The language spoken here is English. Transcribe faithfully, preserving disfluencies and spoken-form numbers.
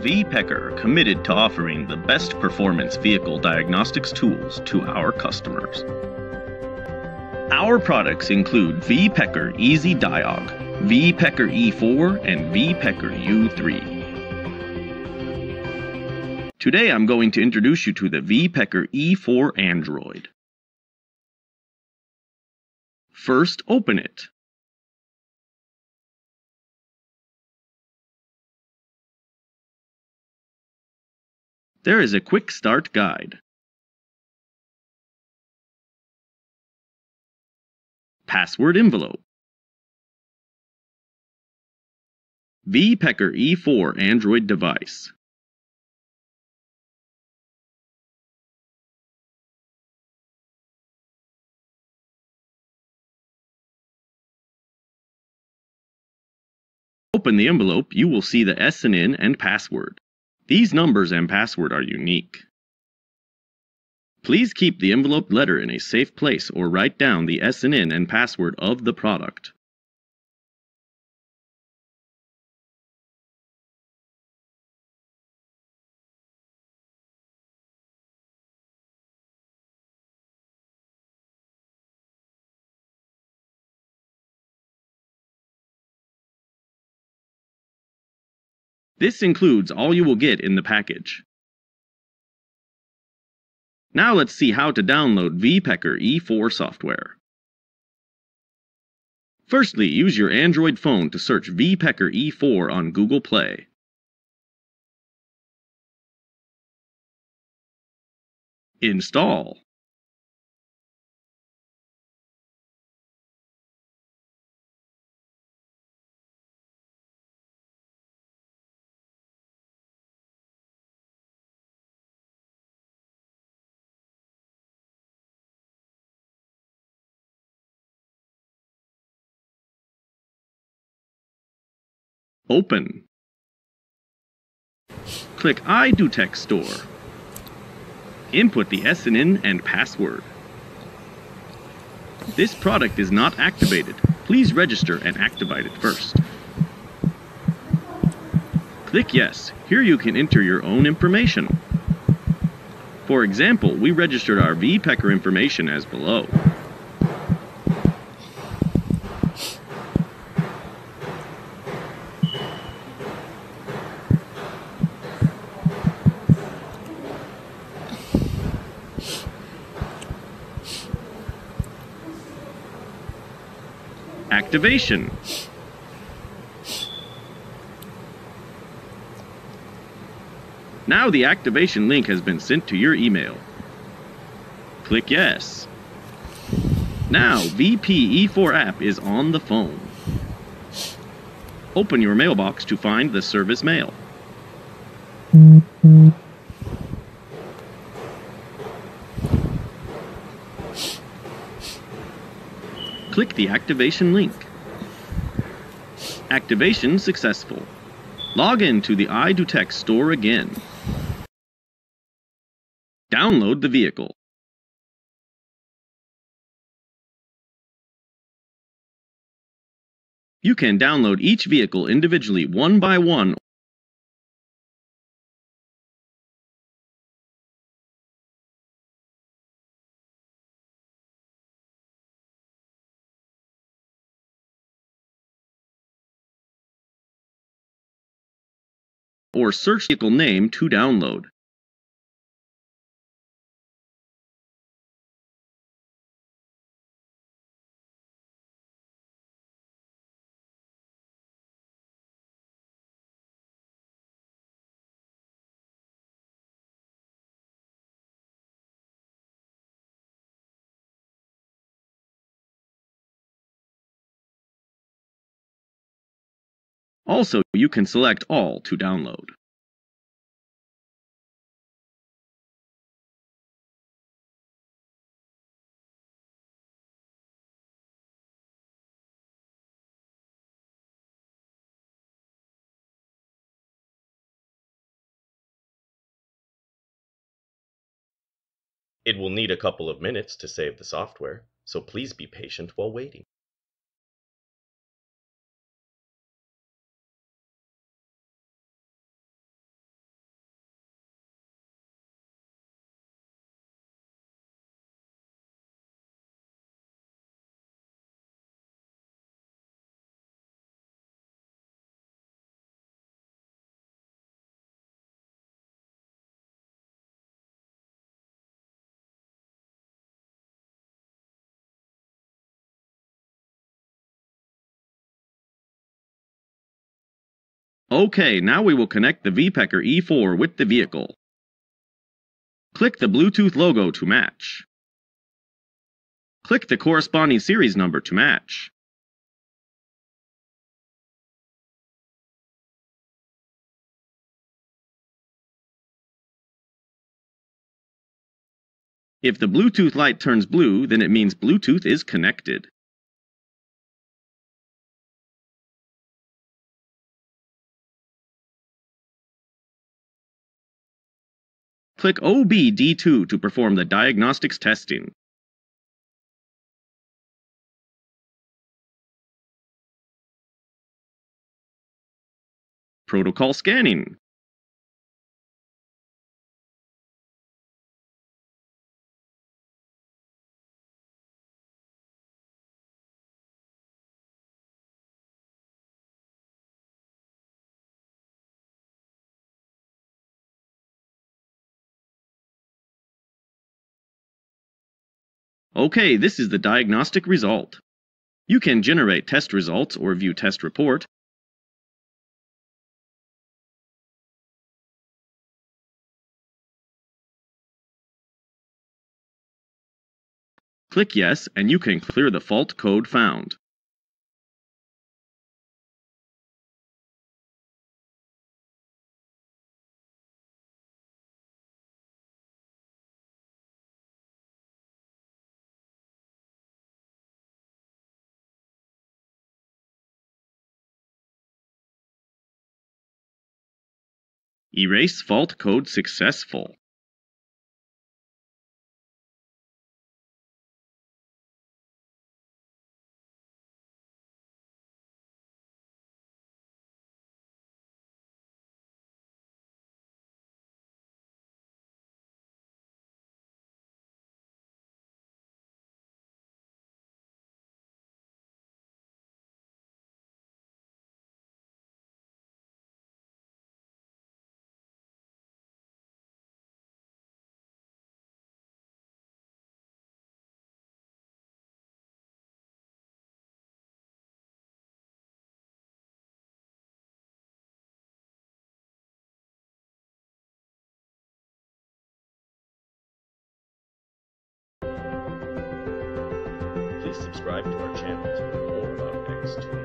VPecker committed to offering the best performance vehicle diagnostics tools to our customers. Our products include VPecker EasyDiag, VPecker E four, and VPecker U three. Today I'm going to introduce you to the VPecker E four Android. First, open it. There is a quick start guide. Password envelope. VPecker E four Android device. Open the envelope, you will see the S N N and password. These numbers and password are unique. Please keep the envelope letter in a safe place or write down the S N N and password of the product. This includes all you will get in the package. Now let's see how to download VPecker E four software. Firstly, use your Android phone to search VPecker E four on Google Play. Install. Open. Click iDutex Store. Input the S N N and password. This product is not activated. Please register and activate it first. Click Yes. Here you can enter your own information. For example, we registered our VPecker information as below. Activation. Now the activation link has been sent to your email. Click Yes. Now VPecker E four app is on the phone. Open your mailbox to find the service mail. Click the activation link. Activation successful. Log in to the iDoTech store again. Download the vehicle. You can download each vehicle individually one by one or search vehicle name to download. Also, you can select all to download. It will need a couple of minutes to save the software, so please be patient while waiting. Okay, now we will connect the VPecker E four with the vehicle. Click the Bluetooth logo to match. Click the corresponding series number to match. If the Bluetooth light turns blue, then it means Bluetooth is connected. Click O B D two to perform the diagnostics testing. Protocol scanning. Okay, this is the diagnostic result. You can generate test results or view test report. Click yes, and you can clear the fault code found. Erase fault code successful. Please subscribe to our channel to learn more about X two.